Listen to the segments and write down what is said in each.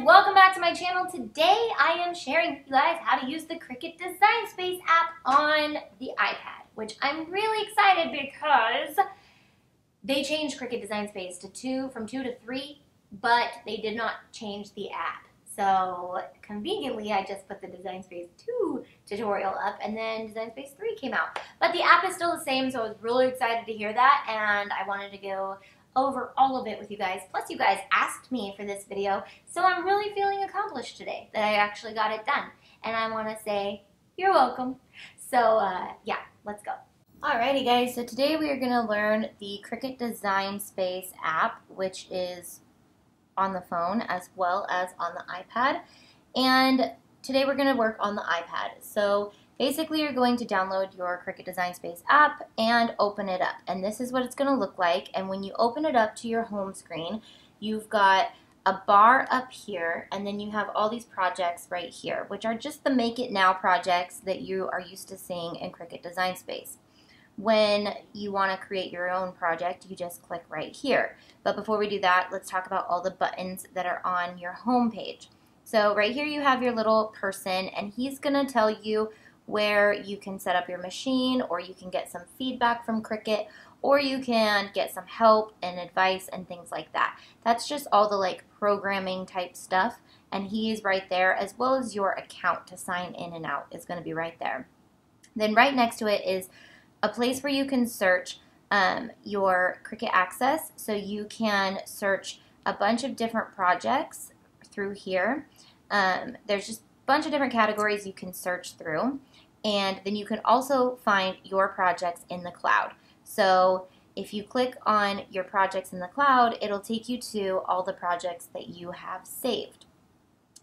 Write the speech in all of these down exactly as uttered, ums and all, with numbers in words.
guys, welcome back to my channel. Today I am sharing with you guys how to use the Cricut Design Space app on the iPad, which I'm really excited because they changed Cricut Design Space to two, from two to three, but they did not change the app. So conveniently, I just put the Design Space two tutorial up and then Design Space three came out. But the app is still the same, so I was really excited to hear that and I wanted to go over all of it with you guys. Plus you guys asked me for this video, so I'm really feeling accomplished today that I actually got it done. And I want to say, you're welcome. So uh, yeah, let's go. Alrighty guys, so today we are going to learn the Cricut Design Space app, which is on the phone as well as on the iPad. And today we're going to work on the iPad. So basically you're going to download your Cricut Design Space app and open it up. And this is what it's going to look like. And when you open it up to your home screen, you've got a bar up here and then you have all these projects right here, which are just the Make It Now projects that you are used to seeing in Cricut Design Space. When you want to create your own project, you just click right here. But before we do that, let's talk about all the buttons that are on your home page. So right here you have your little person and he's going to tell you where you can set up your machine, or you can get some feedback from Cricut, or you can get some help and advice and things like that. That's just all the like programming type stuff, and he's right there, as well as your account to sign in and out is going to be right there. Then right next to it is a place where you can search um, your Cricut Access, so you can search a bunch of different projects through here. Um, there's just a bunch of different categories you can search through. And then you can also find your projects in the cloud. So if you click on your projects in the cloud, it'll take you to all the projects that you have saved.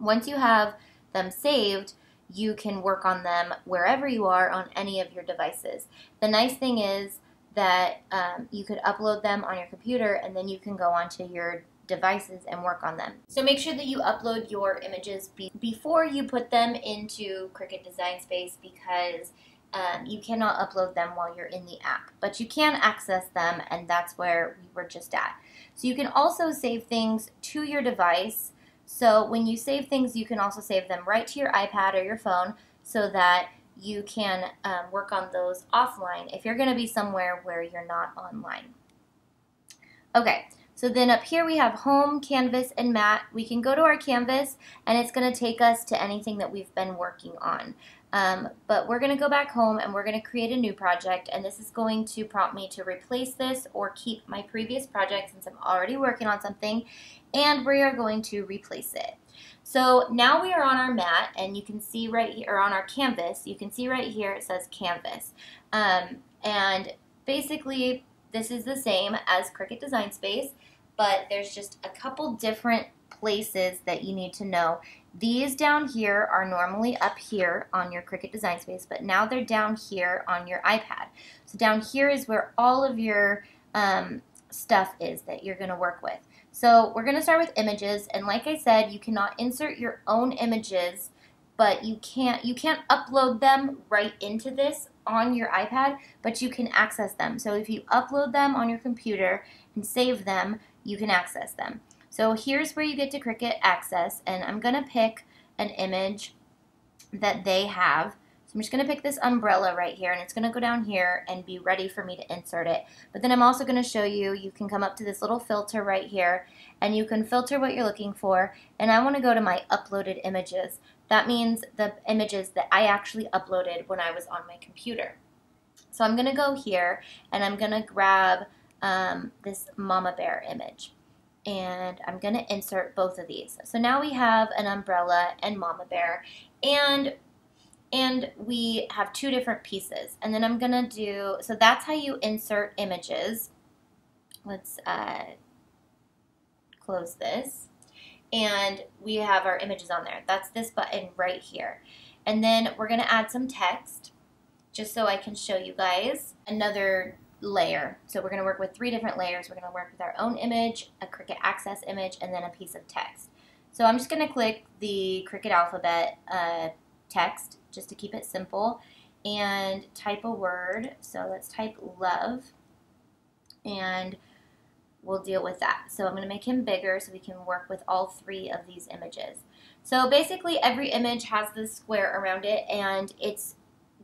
Once you have them saved, you can work on them wherever you are on any of your devices. The nice thing is that um, you could upload them on your computer and then you can go onto your devices and work on them. So make sure that you upload your images be before you put them into Cricut Design Space, because um, you cannot upload them while you're in the app, but you can access them, and that's where we were just at. So you can also save things to your device. So when you save things, you can also save them right to your iPad or your phone so that you can um, work on those offline if you're going to be somewhere where you're not online. Okay. So then up here we have Home, Canvas, and Mat. We can go to our Canvas and it's going to take us to anything that we've been working on. Um, but we're going to go back home and we're going to create a new project, and this is going to prompt me to replace this or keep my previous project since I'm already working on something, and we are going to replace it. So now we are on our mat, and you can see right here, or on our canvas, you can see right here it says Canvas. Um, and basically this is the same as Cricut Design Space, but there's just a couple different places that you need to know. These down here are normally up here on your Cricut Design Space, but now they're down here on your iPad. So down here is where all of your um, stuff is that you're going to work with. So we're going to start with images, and like I said, you cannot insert your own images, but you can't, you can't upload them right into this on your iPad, but you can access them. So if you upload them on your computer and save them, you can access them. So here's where you get to Cricut Access, and I'm going to pick an image that they have. So I'm just going to pick this umbrella right here, and it's going to go down here and be ready for me to insert it. But then I'm also going to show you, you can come up to this little filter right here, and you can filter what you're looking for, and I want to go to my uploaded images. That means the images that I actually uploaded when I was on my computer. So I'm going to go here and I'm going to grab um, this mama bear image, and I'm going to insert both of these. So now we have an umbrella and mama bear, and and we have two different pieces. And then I'm going to do, so that's how you insert images. Let's uh, close this. And we have our images on there. That's this button right here. And then we're going to add some text just so I can show you guys another layer. So we're going to work with three different layers. We're going to work with our own image, a Cricut Access image, and then a piece of text. So I'm just going to click the Cricut Alphabet uh, text just to keep it simple, and type a word. So let's type love, and we'll deal with that. So I'm going to make him bigger so we can work with all three of these images. So basically every image has this square around it, and it's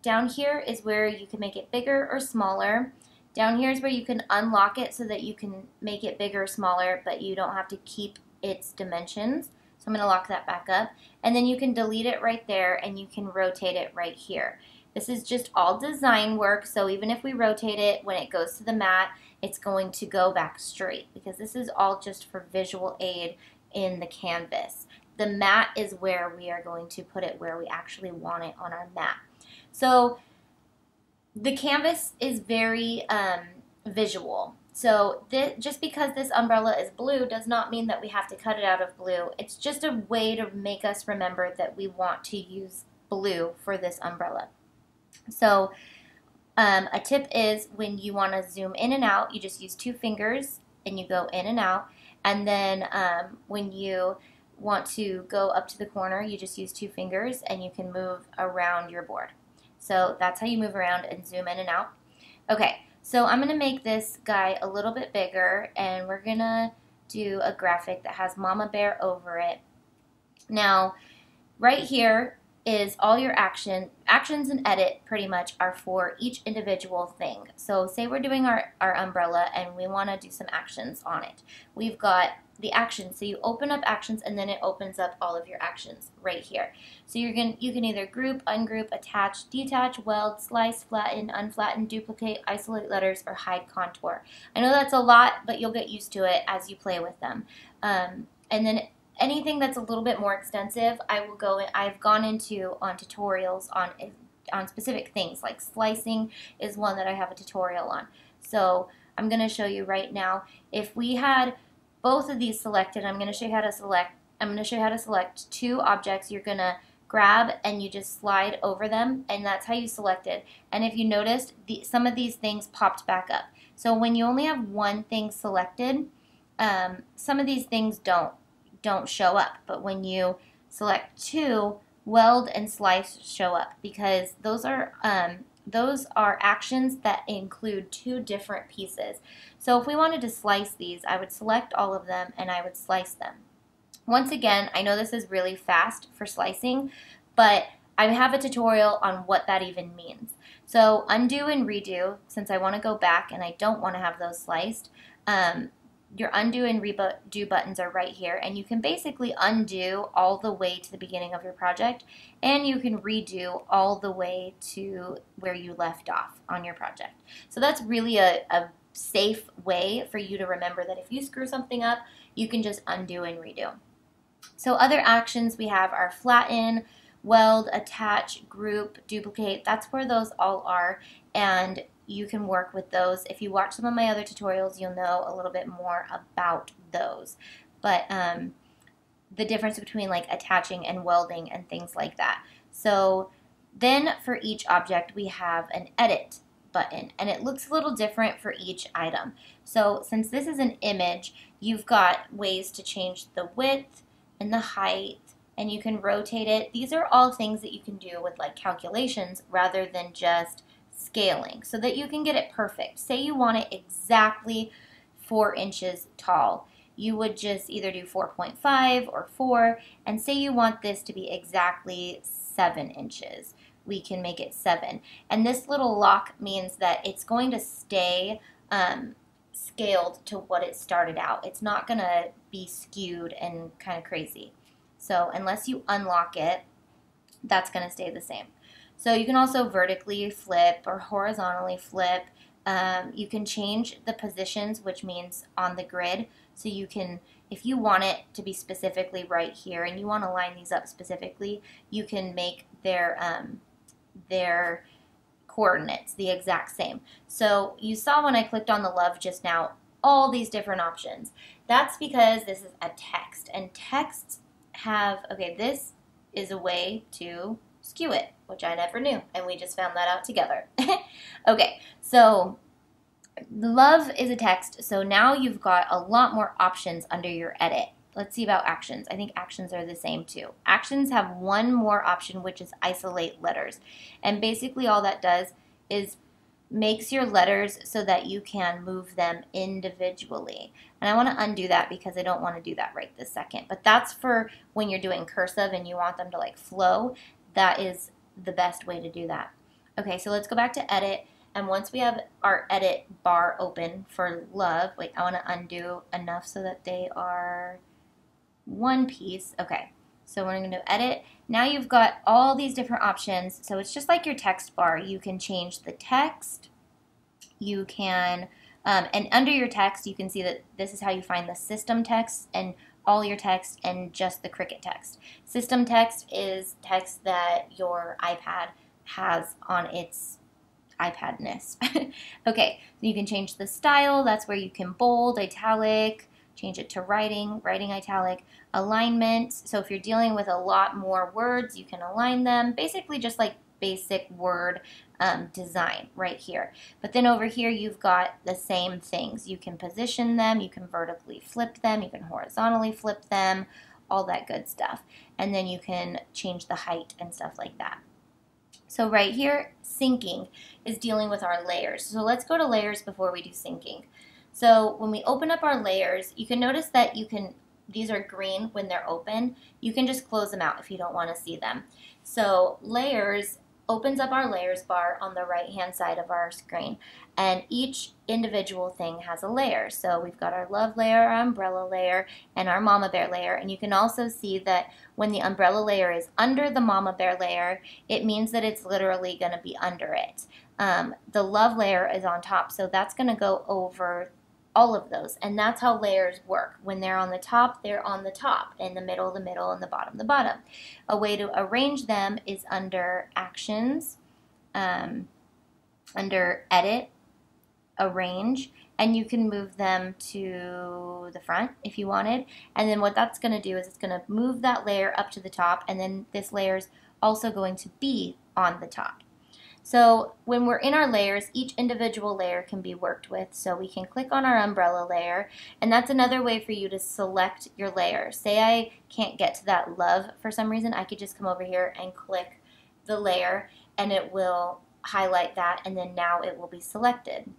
down here is where you can make it bigger or smaller. Down here is where you can unlock it so that you can make it bigger or smaller, but you don't have to keep its dimensions. So I'm going to lock that back up, and then you can delete it right there, and you can rotate it right here. This is just all design work, so even if we rotate it, when it goes to the mat, it's going to go back straight, because this is all just for visual aid in the canvas. The mat is where we are going to put it where we actually want it on our mat. So the canvas is very um, visual. So this, just because this umbrella is blue does not mean that we have to cut it out of blue. It's just a way to make us remember that we want to use blue for this umbrella. So um, a tip is when you want to zoom in and out, you just use two fingers and you go in and out. And then um, when you want to go up to the corner, you just use two fingers and you can move around your board. So that's how you move around and zoom in and out. Okay, so I'm going to make this guy a little bit bigger, and we're going to do a graphic that has Mama Bear over it. Now, right here is all your action. Actions and edit pretty much are for each individual thing. So say we're doing our, our umbrella and we want to do some actions on it. We've got the actions. So you open up actions and then it opens up all of your actions right here. So you're gonna, you can either group, ungroup, attach, detach, weld, slice, flatten, unflatten, duplicate, isolate letters, or hide contour. I know that's a lot, but you'll get used to it as you play with them. Um, and then anything that's a little bit more extensive, I will go in, I've gone into on tutorials on, on specific things, like slicing is one that I have a tutorial on. So I'm going to show you right now. If we had both of these selected, I'm going to show you how to select, I'm going to show you how to select two objects. You're going to grab and you just slide over them, and that's how you selected. And if you noticed, the, some of these things popped back up. So when you only have one thing selected, um, some of these things don't. don't show up, but when you select two, weld and slice show up, because those are um, those are actions that include two different pieces. So if we wanted to slice these, I would select all of them and I would slice them. Once again, I know this is really fast for slicing, but I have a tutorial on what that even means. So undo and redo, since I want to go back and I don't want to have those sliced, um, your undo and redo buttons are right here, and you can basically undo all the way to the beginning of your project, and you can redo all the way to where you left off on your project. So that's really a, a safe way for you to remember that if you screw something up, you can just undo and redo. So other actions we have are flatten, weld, attach, group, duplicate. That's where those all are, and you can work with those. If you watch some of my other tutorials, you'll know a little bit more about those. But um, the difference between like attaching and welding and things like that. So then for each object, we have an edit button, and it looks a little different for each item. So since this is an image, you've got ways to change the width and the height, and you can rotate it. These are all things that you can do with like calculations rather than just scaling, so that you can get it perfect. Say you want it exactly four inches tall. You would just either do four point five or four, and say you want this to be exactly seven inches. We can make it seven. And this little lock means that it's going to stay um, scaled to what it started out. It's not going to be skewed and kind of crazy. So unless you unlock it, that's going to stay the same. So you can also vertically flip or horizontally flip. Um, you can change the positions, which means on the grid. So you can, if you want it to be specifically right here and you want to line these up specifically, you can make their, um, their coordinates the exact same. So you saw when I clicked on the love just now, all these different options. That's because this is a text, and texts have, okay, this is a way to skew it, which I never knew, and we just found that out together. Okay, so love is a text, so now you've got a lot more options under your edit. Let's see about actions. I think actions are the same too. Actions have one more option, which is isolate letters, and basically all that does is makes your letters so that you can move them individually. And I want to undo that because I don't want to do that right this second. But that's for when you're doing cursive and you want them to like flow. That is the best way to do that. Okay, so let's go back to edit. And once we have our edit bar open for love, wait, I want to undo enough so that they are one piece. Okay, so we're going to edit. Now you've got all these different options. So it's just like your text bar. You can change the text. You can, um, and under your text, you can see that this is how you find the system text and all your text and just the Cricut text. System text is text that your iPad has on its iPad-ness. Okay, so you can change the style. That's where you can bold, italic, change it to writing, writing italic, alignment. So if you're dealing with a lot more words, you can align them. Basically just like basic word um, design right here. But then over here you've got the same things. You can position them, you can vertically flip them, you can horizontally flip them, all that good stuff. And then you can change the height and stuff like that. So right here, syncing is dealing with our layers. So let's go to layers before we do syncing. So when we open up our layers, you can notice that you can, these are green when they're open. You can just close them out if you don't want to see them. So layers opens up our layers bar on the right hand side of our screen. And each individual thing has a layer. So we've got our love layer, our umbrella layer, and our mama bear layer. And you can also see that when the umbrella layer is under the mama bear layer, it means that it's literally going to be under it. Um, the love layer is on top, so that's going to go over all of those, and that's how layers work. When they're on the top, they're on the top, in the middle, the middle, and the bottom, the bottom. A way to arrange them is under Actions, um, under Edit, Arrange, and you can move them to the front if you wanted. And then what that's going to do is it's going to move that layer up to the top, and then this layer is also going to be on the top. So when we're in our layers, each individual layer can be worked with. So we can click on our umbrella layer, and that's another way for you to select your layer. Say I can't get to that love for some reason, I could just come over here and click the layer, and it will highlight that, and then now it will be selected.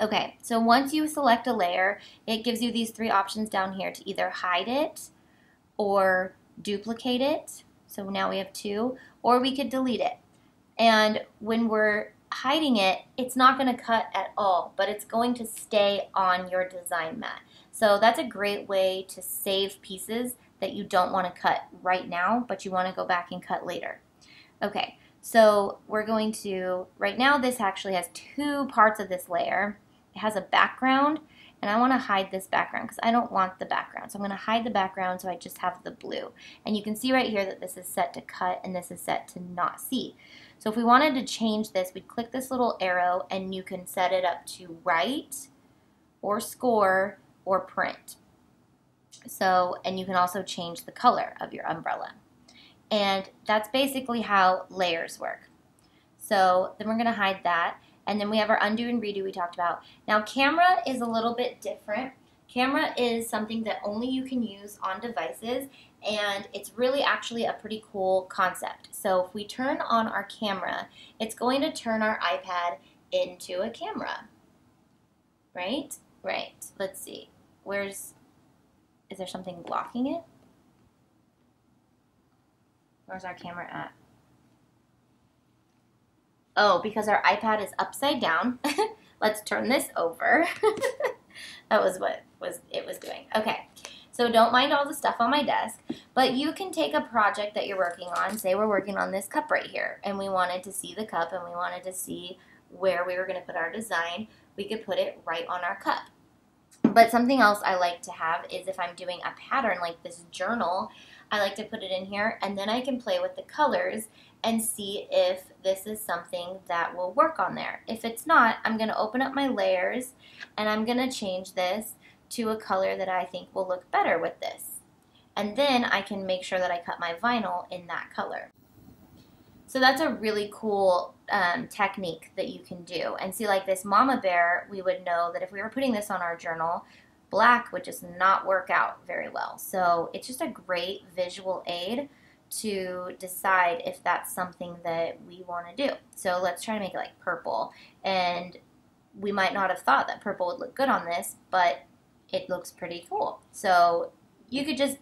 Okay, so once you select a layer, it gives you these three options down here to either hide it or duplicate it. So now we have two, or we could delete it. And when we're hiding it, it's not going to cut at all, but it's going to stay on your design mat. So that's a great way to save pieces that you don't want to cut right now, but you want to go back and cut later. Okay, so we're going to, right now this actually has two parts of this layer. It has a background, and I want to hide this background because I don't want the background. So I'm going to hide the background so I just have the blue. And you can see right here that this is set to cut and this is set to not see. So if we wanted to change this, we'd click this little arrow, and you can set it up to write or score or print. So, and you can also change the color of your umbrella. And that's basically how layers work. So then we're going to hide that. And then we have our undo and redo we talked about. Now camera is a little bit different. Camera is something that only you can use on devices, and it's really actually a pretty cool concept. So if we turn on our camera, it's going to turn our iPad into a camera. Right? Right. Let's see. Where's, is there something blocking it? Where's our camera at? Oh, because our iPad is upside down. Let's turn this over. That was what was it was doing. Okay, so don't mind all the stuff on my desk, but you can take a project that you're working on. Say we're working on this cup right here, and we wanted to see the cup, and we wanted to see where we were going to put our design. We could put it right on our cup. But something else I like to have is if I'm doing a pattern like this journal, I like to put it in here, and then I can play with the colors and see if this is something that will work on there. If it's not, I'm going to open up my layers, and I'm going to change this to a color that I think will look better with this. And then I can make sure that I cut my vinyl in that color. So that's a really cool um, technique that you can do. And see, like this mama bear, we would know that if we were putting this on our journal, black would just not work out very well. So it's just a great visual aid to decide if that's something that we want to do. So let's try to make it like purple, and we might not have thought that purple would look good on this, but it looks pretty cool. So you could just,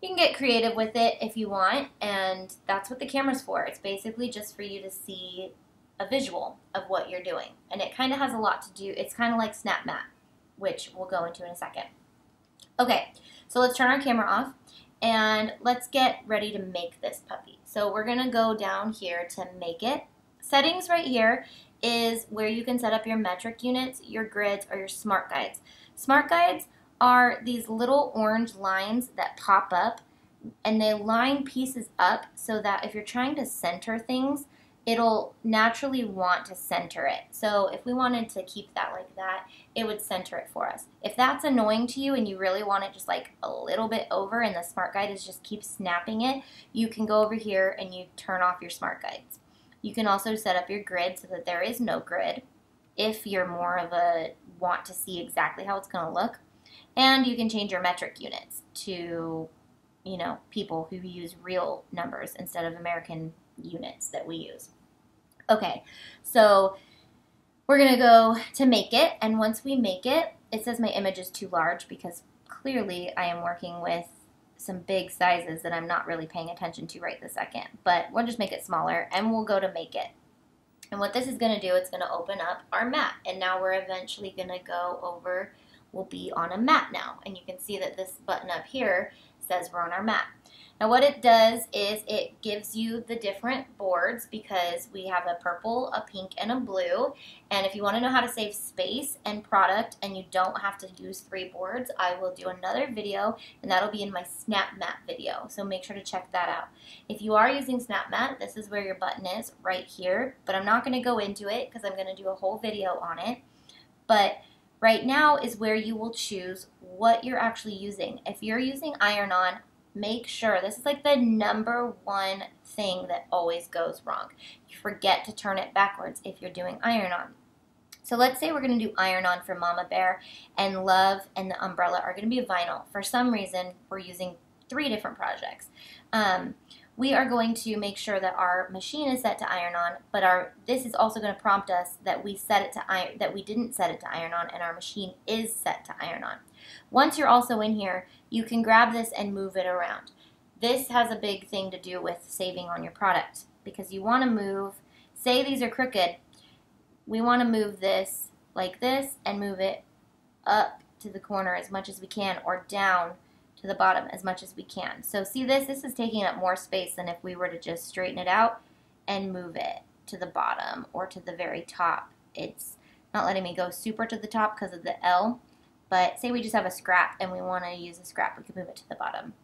you can get creative with it if you want, and that's what the camera's for. It's basically just for you to see a visual of what you're doing, and it kind of has a lot to do, it's kind of like Snap Mat, which we'll go into in a second. Okay, so let's turn our camera off and let's get ready to make this puppy. So we're gonna go down here to make it. Settings right here is where you can set up your metric units, your grids, or your smart guides. Smart guides are these little orange lines that pop up, and they line pieces up so that if you're trying to center things, it'll naturally want to center it. So if we wanted to keep that like that, it would center it for us. If that's annoying to you and you really want it just like a little bit over, and the smart guide is just keep snapping it, you can go over here and you turn off your smart guides. You can also set up your grid so that there is no grid if you're more of a want to see exactly how it's going to look. And you can change your metric units to, you know, people who use real numbers instead of American units that we use. Okay, so we're gonna go to make it, and once we make it, it says my image is too large because clearly I am working with some big sizes that I'm not really paying attention to right this second, but we'll just make it smaller and we'll go to make it. And what this is gonna do, it's gonna open up our mat, and now we're eventually gonna go over, we'll be on a mat now, and you can see that this button up here says we're on our mat. Now what it does is it gives you the different boards, because we have a purple, a pink, and a blue. And if you want to know how to save space and product and you don't have to use three boards, I will do another video, and that'll be in my Snap Mat video, so make sure to check that out. If you are using Snap Mat, this is where your button is right here, but I'm not going to go into it because I'm going to do a whole video on it. But right now is where you will choose what you're actually using. If you're using iron-on, make sure, this is like the number one thing that always goes wrong. You forget to turn it backwards if you're doing iron-on. So let's say we're going to do iron-on for Mama Bear, and Love and the umbrella are going to be vinyl. For some reason, we're using three different projects. Um, we are going to make sure that our machine is set to iron-on, but our this is also going to prompt us that we set it to iron that we didn't set it to iron-on, and our machine is set to iron-on. Once you're also in here, you can grab this and move it around. This has a big thing to do with saving on your product, because you want to move, say these are crooked, we want to move this like this and move it up to the corner as much as we can, or down to the bottom as much as we can. So see this? This is taking up more space than if we were to just straighten it out and move it to the bottom or to the very top. It's not letting me go super to the top because of the L. But say we just have a scrap and we want to use a scrap, we can move it to the bottom.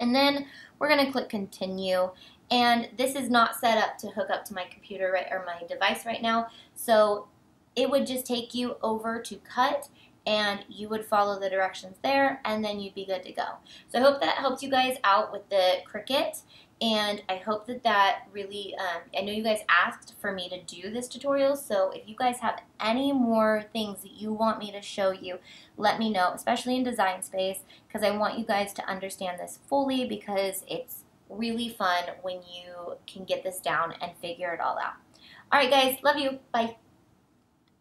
And then we're going to click continue. And this is not set up to hook up to my computer right, or my device right now. So it would just take you over to cut, and you would follow the directions there, and then you'd be good to go. So I hope that helps you guys out with the Cricut. And I hope that that really, um, I know you guys asked for me to do this tutorial, so if you guys have any more things that you want me to show you, let me know, especially in Design Space, because I want you guys to understand this fully, because it's really fun when you can get this down and figure it all out. All right, guys, love you. Bye.